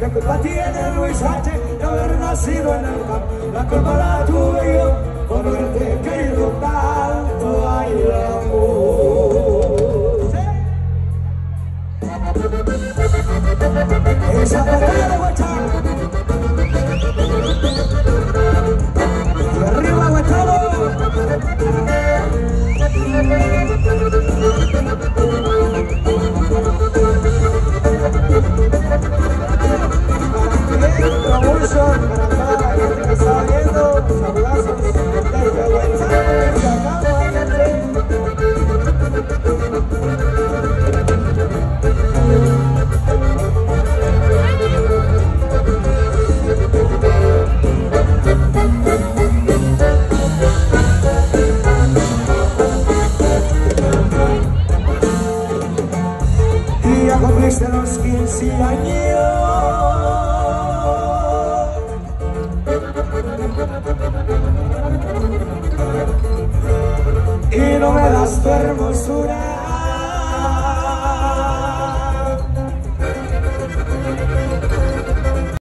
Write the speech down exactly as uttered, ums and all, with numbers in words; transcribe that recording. La culpa tiene Luis H de haber nacido en el campo, la culpa la tuve yo por haberte querido tanto, ay amor. ¿Sí? Esa batalla de Guacharo, arriba Guacharo. La bolsa para toda la gente que está viendo, los abrazos, desde Guacharo, desde acá, Guacharo. Y ya cumpliste los quince años. Y no me das tu hermosura.